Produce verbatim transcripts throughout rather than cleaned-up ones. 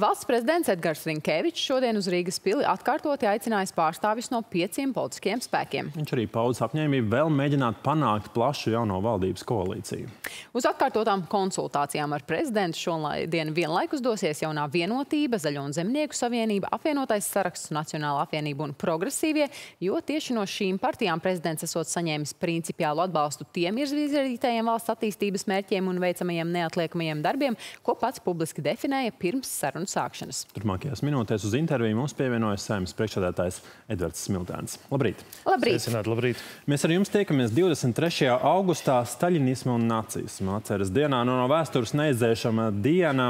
Valsts prezidents Edgars Rinkēvičs šodien uz Rīgas pili atkārtoti aicinājis pārstāvis no pieciem politiskiem spēkiem. Viņš arī pauda apņēmību vēl mēģināt panākt plašu jauno valdības koalīciju. Uz atkārtotām konsultācijām ar prezidentu šodien vienlaikus dosies Jaunā vienotība, Zaļo un zemnieku savienība, Apvienotais saraksts, Nacionālā apvienība un Progresīvie, jo tieši no šīm partijām prezidents esot saņēmis principiālu atbalstu tiem izvirzītajiem valsts attīstības mērķiem un veicamajiem neatliekamajiem darbiem, ko pats publiski definēja pirms sarunu sākšanas. Turpmākajās minūtēs uz interviju mums pievienojas Saeimas priekšsēdētājs Edvards Smiltēns. Labrīt! Labrīt! Sveicināt, labrīt! Mēs ar jums tiekamies divdesmit trešajā augustā staļinisma un nacisma atceres dienā. No vēstures neizdzēšama diena,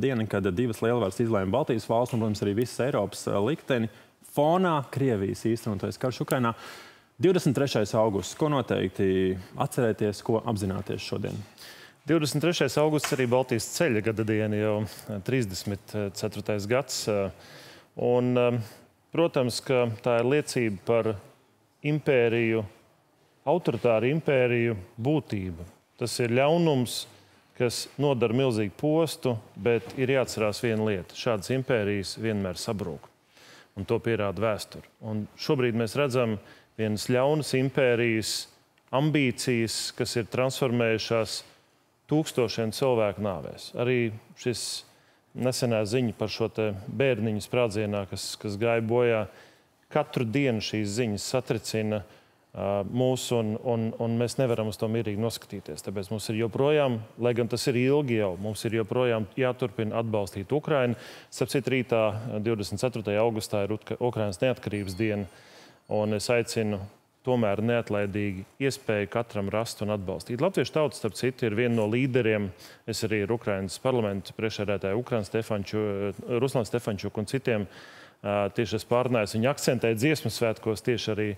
diena, kad divas lielvaras izlēma Baltijas valsts un, protams, arī visas Eiropas likteni fonā Krievijas īstenotais karš Ukrainā. divdesmit trešais augusts, ko noteikti atcerēties, ko apzināties šodien? divdesmit trešais augusts arī Baltijas ceļa gada diena, jau trīsdesmit ceturtais gads. Un, protams, ka tā ir liecība par impēriju, autoritāru impēriju būtību. Tas ir ļaunums, kas nodara milzīgu postu, bet ir jāatcerās viena lieta. Šādas impērijas vienmēr sabrūk. Un to pierāda vēsture. Un šobrīd mēs redzam vienas ļaunas impērijas ambīcijas, kas ir transformējušās tūkstošiem cilvēku nāvēs. Arī šis nesenā ziņa par šo te bērniņu sprādzienā, kas, kas gāja bojā, katru dienu šīs ziņas satricina uh, mūs, un, un, un mēs nevaram uz to mierīgi noskatīties. Tāpēc mums ir joprojām, lai gan tas ir ilgi jau, mums ir joprojām jāturpina atbalstīt Ukrainu. Sapcīt rītā, divdesmit ceturtajā augustā, ir Ukrainas neatkarības diena, un es aicinu tomēr neatlaidīgi iespēju katram rast un atbalstīt. Latviešu tauta, starp citu, ir viena no līderiem. Es arī ar Ukrainas parlamentu priekšsēdētāju Ruslānu Stefančuku un citiem tieši es pārunājos. Viņa akcentēja dziesmas svētkos, tieši arī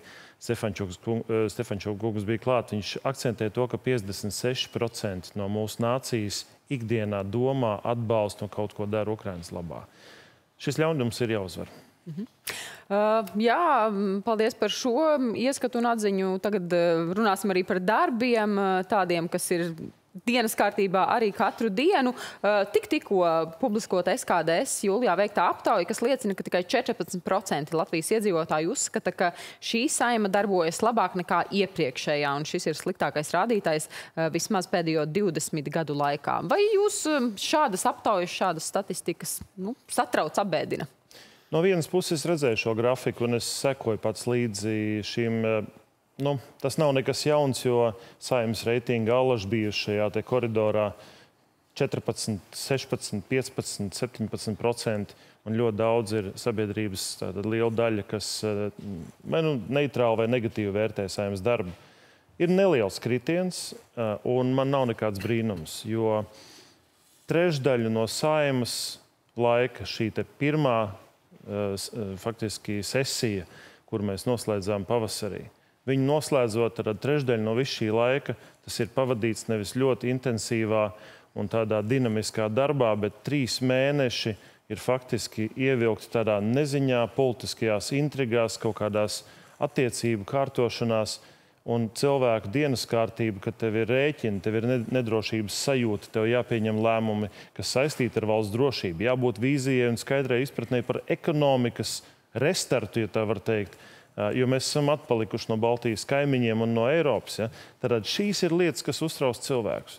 Stefančuku kungs bija klāt. Viņš akcentēja to, ka piecdesmit seši procenti no mūsu nācijas ikdienā domā, atbalsta un kaut ko dara Ukrainas labā. Šis ļaunums ir jāuzvar. Mm-hmm. uh, jā, paldies par šo ieskatu un atziņu. Tagad runāsim arī par darbiem, tādiem, kas ir dienas kārtībā arī katru dienu. Uh, tik tikko publiskota S K D S jūlijā veiktā aptauja, kas liecina, ka tikai četrpadsmit procenti Latvijas iedzīvotāju uzskata, ka šī Saeima darbojas labāk nekā iepriekšējā, un šis ir sliktākais rādītājs uh, vismaz pēdējo divdesmit gadu laikā. Vai jūs šādas aptaujas, šādas statistikas nu, satrauc, abēdina? No vienas puses redzēju šo grafiku, un es sekoju pats līdzi šīm. Nu, tas nav nekas jauns, jo Saeimas reitinga allaž bija šajā te koridorā četrpadsmit, sešpadsmit, piecpadsmit, septiņpadsmit procenti, un ļoti daudz ir sabiedrības tāda liela daļa, kas nu, neitrāli vai negatīvi vērtē Saeimas darbu. Ir neliels kritiens, un man nav nekāds brīnums, jo trešdaļu no Saeimas laika šī te pirmā faktiski sesija, kur mēs noslēdzām pavasarī. Viņu noslēdzot ar trešdaļu no visu šī laika, tas ir pavadīts nevis ļoti intensīvā un tādā dinamiskā darbā, bet trīs mēneši ir faktiski ievilkti tādā neziņā, politiskajās intrigās, kaut kādās attiecību kārtošanās un cilvēku dienas kārtība, ka tev ir rēķini, tev ir nedrošības sajūta, tev jāpieņem lēmumi, kas saistīti ar valsts drošību. Jābūt vīzijai un skaidrai izpratnē par ekonomikas restartu, ja tā var teikt, jo mēs esam atpalikuši no Baltijas kaimiņiem un no Eiropas. Ja? Tātad šīs ir lietas, kas uztrauc cilvēkus.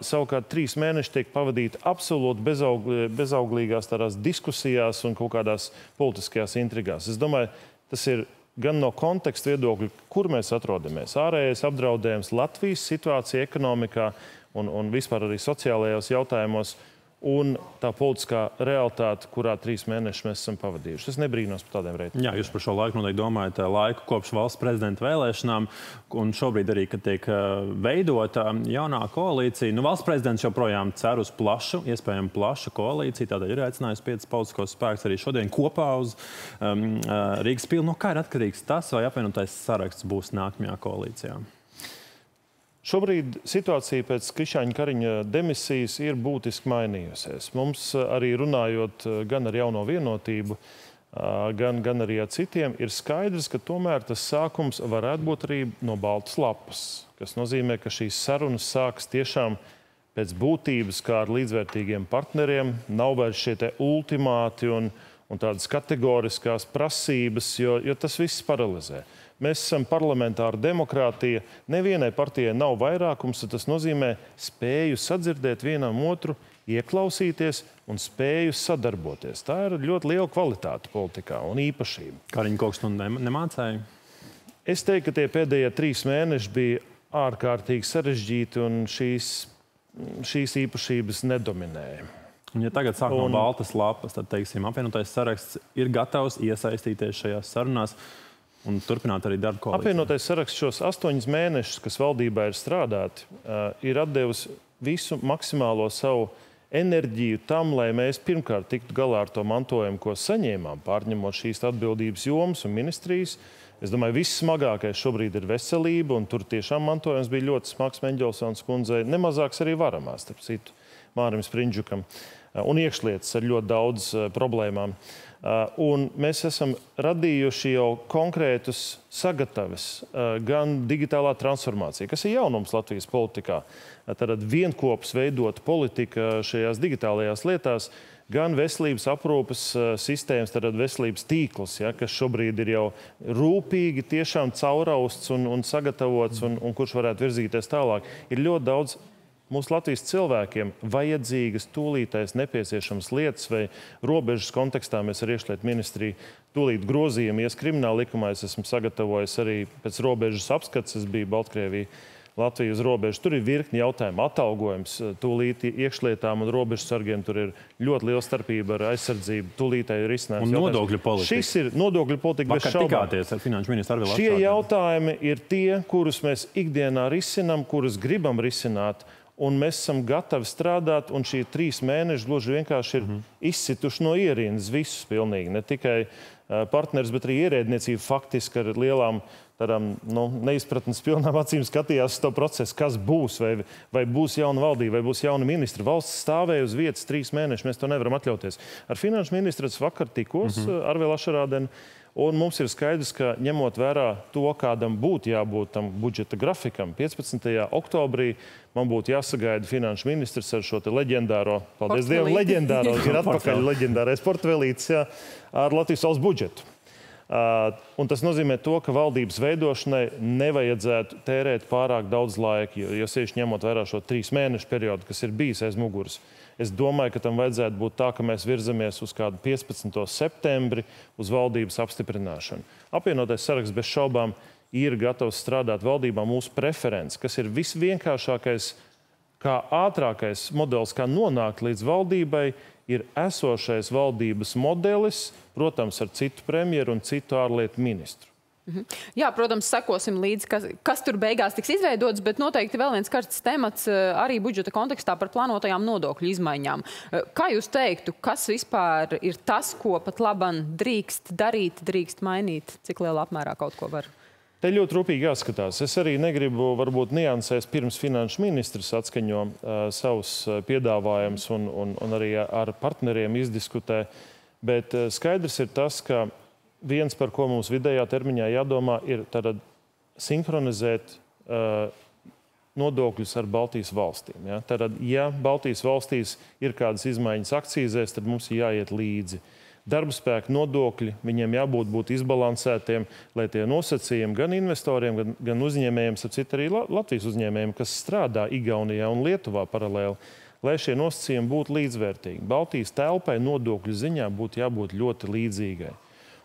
Savukārt trīs mēneši tiek pavadīti absolūti bezaug, bezauglīgās tādās diskusijās un kaut kādās politiskajās intrigās. Es domāju, tas ir gan no konteksta viedokļa, kur mēs atrodamies. Ārējais apdraudējums Latvijas situācija ekonomikā un, un vispār arī sociālajos jautājumos un tā politiskā realitāte, kurā trīs mēnešus mēs esam pavadījuši. Es nebrīnos par tādiem reitingiem. Jā, jūs par šo laiku noteikti domājat laiku kopš valsts prezidenta vēlēšanām, un šobrīd arī, kad tiek veidota jaunā koalīcija. Nu, valsts prezidents joprojām cer uz plašu, iespējami plašu koalīciju, tādēļ ir aicinājusi piecus politiskos spēkus arī šodien kopā uz um, Rīgas pili. No kā ir atkarīgs tas, vai apvienotais saraksts būs nākamajā koalīcijā? Šobrīd situācija pēc Krišāņa Kariņa demisijas ir būtiski mainījusies. Mums arī runājot gan ar Jauno vienotību, gan, gan arī ar citiem, ir skaidrs, ka tomēr tas sākums varētu būt arī no baltas lapas, kas nozīmē, ka šīs sarunas sāks tiešām pēc būtības kā ar līdzvērtīgiem partneriem, nav vairs šie te ultimāti un, un tādas kategoriskās prasības, jo, jo tas viss paralizē. Mēs esam parlamentāra demokrātija, nevienai partijai nav vairākums, tas nozīmē spēju sadzirdēt vienam otru, ieklausīties un spēju sadarboties. Tā ir ļoti liela kvalitāte politikā un īpašība. Kariņa kaut kas nemācēja? Es teiktu, ka tie pēdējie trīs mēneši bija ārkārtīgi sarežģīti un šīs, šīs īpašības nedominēja. Un ja tagad sāk no un... baltas lapas, tad, teiksim, apvienotais saraksts ir gatavs iesaistīties šajās sarunās un turpināt arī darbu koalīcijā. Apvienotais saraksts šos astoņus mēnešus, kas valdībā ir strādāti, ir atdevusi visu maksimālo savu enerģiju tam, lai mēs pirmkārt tiktu galā ar to mantojumu, ko saņēmām, pārņemot šīs atbildības jomas un ministrijas. Es domāju, viss smagākais šobrīd ir veselība, un tur tiešām mantojums bija ļoti smags Mendelsons kundzei, nemazāks arī varamās, starp citu, Mārim Sprindžukam, un iekšlietas ar ļoti daudz problēmām. Un mēs esam radījuši jau konkrētus sagatavis, gan digitālā transformācija, kas ir jaunums Latvijas politikā, tad vienkops veidot politika šajās digitālajās lietās, gan veselības aprūpes sistēmas, tad veselības tīkls, ja, kas šobrīd ir jau rūpīgi tiešām caurausts un, un sagatavots, un, un kurš varētu virzīties tālāk. Ir ļoti daudz mūsu Latvijas cilvēkiem vajadzīgas, tūlītais, nepieciešams lietas vai robežas kontekstā. Mēs ar iekšlietu ministriju tūlīt grozījumies krimināla likumā. Es esmu sagatavojis arī pēc robežas apskats, es biju Baltkrievijā, Latvijas robežas. Tur ir virkni jautājumu, atalgojums tūlīt iekšlietām un robežsargiem. Tur ir ļoti liela starpība ar aizsardzību, tūlītēju risinājumu. Un nodokļu politika. Šis ir nodokļu politika bez šaubām. Vakar tikāties ar finanšu ministru Arvi Lašarādeni. Šie jautājumi ir tie, kurus mēs ikdienā risinām, kurus gribam risināt, un mēs esam gatavi strādāt, un šie trīs mēneši gluži vienkārši ir mm-hmm. izsituši no ierīnas visus pilnīgi, ne tikai partners, bet arī ierēdniecība faktiski ar lielām tādām, nu, neizpratnes pilnām acīm skatījās to procesu, kas būs, vai, vai būs jauna valdība, vai būs jauna ministra. Valsts stāvēja uz vietas trīs mēnešus, mēs to nevaram atļauties. Ar finanšu ministru vakar tikos mm-hmm. Arvi Lašarādeni, un mums ir skaidrs, ka ņemot vērā to, kādam būtu jābūt tam budžeta grafikam, piecpadsmitajā oktobrī man būtu jāsagaida finanšu ministrs ar šo te leģendāro, paldies Dievam, leģendāro, ir atpakaļ leģendārais portvelītis, jā, ar Latvijas valsts budžetu. Uh, un tas nozīmē to, ka valdības veidošanai nevajadzētu tērēt pārāk daudz laika, jo, jo sevišķi ņemot vērā šo trīs mēnešu periodu, kas ir bijis aiz muguras. Es domāju, ka tam vajadzētu būt tā, ka mēs virzamies uz kādu piecpadsmito septembri uz valdības apstiprināšanu. Apvienotais saraksts bez šaubām ir gatavs strādāt valdībā mūsu preferences, kas ir visvienkāršākais, kā ātrākais modelis, kā nonākt līdz valdībai, ir esošais valdības modelis, protams, ar citu premjeru un citu ārlietu ministru. Jā, protams, sekosim līdzi, kas, kas tur beigās tiks izveidots, bet noteikti vēl viens karsts temats arī budžeta kontekstā par plānotajām nodokļu izmaiņām. Kā jūs teiktu, kas vispār ir tas, ko pat laban drīkst darīt, drīkst mainīt, cik lielā apmērā kaut ko var? Te ļoti rūpīgi jāskatās. Es arī negribu, varbūt, niansēs pirms finanšu ministrs atskaņo uh, savus piedāvājumus un, un, un arī ar partneriem izdiskutē. Bet uh, skaidrs ir tas, ka viens, par ko mums vidējā termiņā jādomā, ir tad sinhronizēt uh, nodokļus ar Baltijas valstīm. Ja? Tad, ja Baltijas valstīs ir kādas izmaiņas akcīzēs, tad mums jāiet līdzi. Darbspēka nodokļi, viņiem jābūt būt izbalansētiem, lai tie nosacījumi gan investoriem, gan, gan uzņēmējiem, starp citu arī Latvijas uzņēmējiem, kas strādā Igaunijā un Lietuvā paralēli, lai šie nosacījumi būtu līdzvērtīgi. Baltijas telpai nodokļu ziņā būtu jābūt ļoti līdzīgai.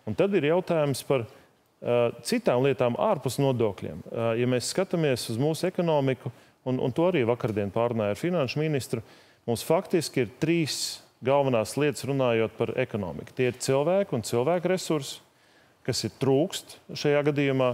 Un tad ir jautājums par uh, citām lietām ārpus nodokļiem. Uh, ja mēs skatāmies uz mūsu ekonomiku, un, un to arī vakardien pārunāja ar finanšu ministru, mums faktiski ir trīs galvenās lietas runājot par ekonomiku. Tie ir cilvēki un cilvēku resursi, kas ir trūkst šajā gadījumā.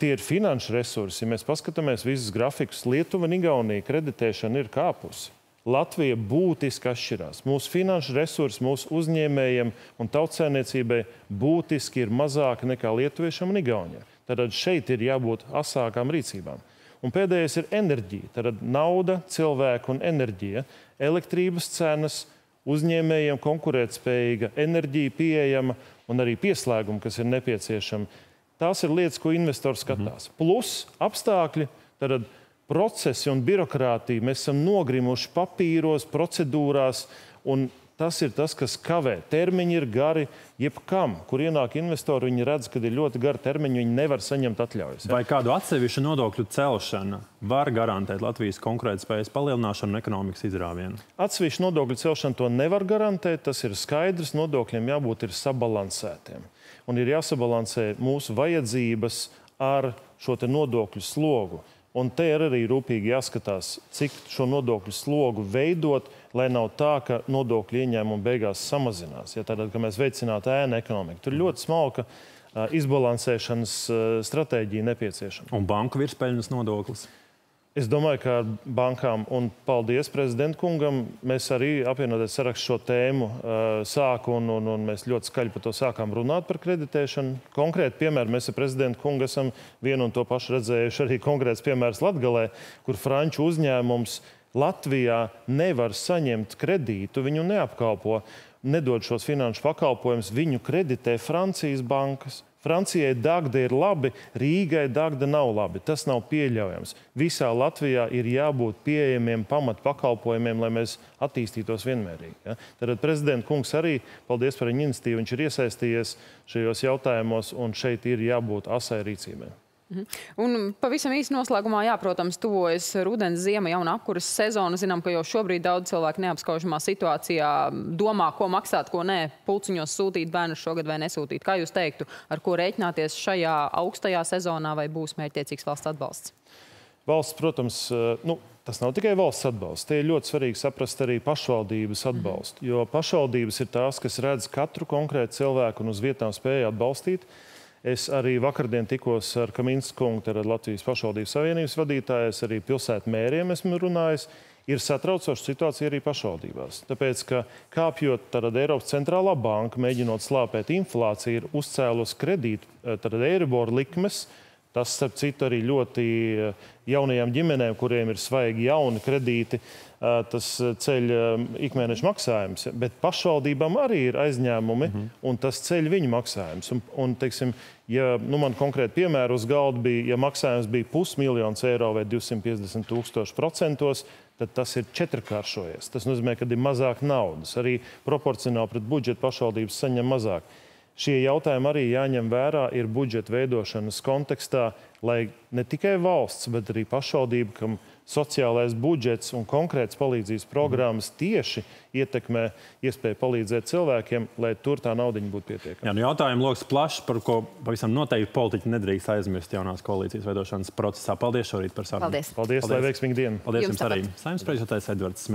Tie ir finanšu resursi. Ja mēs paskatāmies visus grafikus, Lietuva un Igaunija kreditēšana ir kāpusi. Latvija būtiski atšķirās. Mūsu finanšu resursi, mūsu uzņēmējiem un tautsēmniecībai būtiski ir mazāki nekā lietuviešiem un igauniem. Tātad šeit ir jābūt asākām rīcībām. Un pēdējais ir enerģija. Tātad nauda, cilvēku un enerģija, elektrības cenas, uzņēmējiem konkurētspējīga enerģija pieejama un arī pieslēguma, kas ir nepieciešama. Tās ir lietas, ko investors skatās. Plus apstākļi, tad procesi un birokrātija. Mēs esam nogrimuši papīros, procedūrās, un tas ir tas, kas kavē. Termiņi ir gari jebkam, kur ienāk investori, viņi redz, ka ir ļoti gari termiņi, viņi nevar saņemt atļaujas. Vai kādu atsevišķu nodokļu celšana var garantēt Latvijas konkurētspējas palielināšanu un ekonomikas izrāvienu? Atsevišķu nodokļu celšana to nevar garantēt, tas ir skaidrs, nodokļiem jābūt ir sabalansētiem. Un ir jāsabalansē mūsu vajadzības ar šo te nodokļu slogu. Un te ir arī rūpīgi jāskatās, cik šo nodokļu slogu veidot, lai nav tā, ka nodokļu ieņēmumu beigās samazinās. Ja tādā, ka mēs veicinātu ēnu ekonomiku. Tur ļoti smalka uh, izbalansēšanas uh, stratēģija nepieciešama. Un banku virspēļņas nodoklis? Es domāju, ka ar bankām, un paldies prezidentkungam, mēs arī apvienotais saraksts šo tēmu uh, sāku, un, un, un mēs ļoti skaļi par to sākām runāt par kreditēšanu. Konkrēti piemēri, mēs ar prezidentkungu esam vienu un to pašu redzējuši arī konkrēts piemērs Latgalē, kur franču uzņēmums Latvijā nevar saņemt kredītu, viņu neapkalpo, nedod šos finanšu pakalpojumus, viņu kreditē Francijas bankas. Francijai Dagda ir labi, Rīgai Dagda nav labi. Tas nav pieļaujams. Visā Latvijā ir jābūt pieejamiem pamatpakalpojumiem, lai mēs attīstītos vienmērīgi. Ja? Tātad prezidenta kungs arī, paldies par viņa iniciatīvu, viņš ir iesaistījies šajos jautājumos, un šeit ir jābūt asai rīcībai. Un pavisam īsi noslēgumā, jā, protams, tuvojas rudens, ziema, jauna apkuras sezona. Zinām, ka jau šobrīd daudz cilvēku neapskaužamā situācijā domā, ko maksāt, ko nē, pulciņos sūtīt bērnus šogad vai nesūtīt. Kā jūs teiktu, ar ko rēķināties šajā augstajā sezonā, vai būs mērķtiecīgs valsts atbalsts? Valsts, protams, nu, tas nav tikai valsts atbalsts. Tie ir ļoti svarīgi saprast arī pašvaldības atbalstu, jo pašvaldības ir tās, kas redz katru konkrētu cilvēku un uz vietām spēja atbalstīt. Es arī vakardien tikos ar Kamiņš kungu, tad Latvijas pašvaldības savienības vadītājas, arī pilsētu mēriem esmu runājis. Ir satraucoša situācija arī pašvaldībās. Tāpēc, ka kāpjot tad Eiropas centrālā banka, mēģinot slāpēt inflāciju, ir uzcēlus kredītu, tad Euribor likmes. Tas, starp citu, arī ļoti jaunajām ģimenēm, kuriem ir svaigi jauni kredīti, tas ceļ ikmēneša maksājums. Bet pašvaldībām arī ir aizņēmumi, mm-hmm. un tas ceļ viņu maksājums. Un, un teiksim, ja, nu man konkrēti piemēru uz galda bija, ja maksājums bija pusmiljons eiro vai divsimt piecdesmit tūkstoši procentos, tad tas ir četrkāršojies. Tas nozīmē, ka ir mazāk naudas. Arī proporcionāli pret budžetu pašvaldības saņem mazāk. Šie jautājumi arī jāņem vērā ir budžeta veidošanas kontekstā, lai ne tikai valsts, bet arī pašvaldība, kam sociālais budžets un konkrēts palīdzības programmas tieši ietekmē iespēju palīdzēt cilvēkiem, lai tur tā naudiņa būtu pietiekama. Jā, nu jautājumu loks plašs, par ko pavisam noteikti politiķi nedrīkst aizmirst jaunās koalīcijas veidošanas procesā. Paldies šorīt par sarunu. Paldies. Paldies, Paldies. Lai veiksmīgi diena. Paldies jums, jums arī. Saeimas priekšsēdētājs Edvards Smiltēns.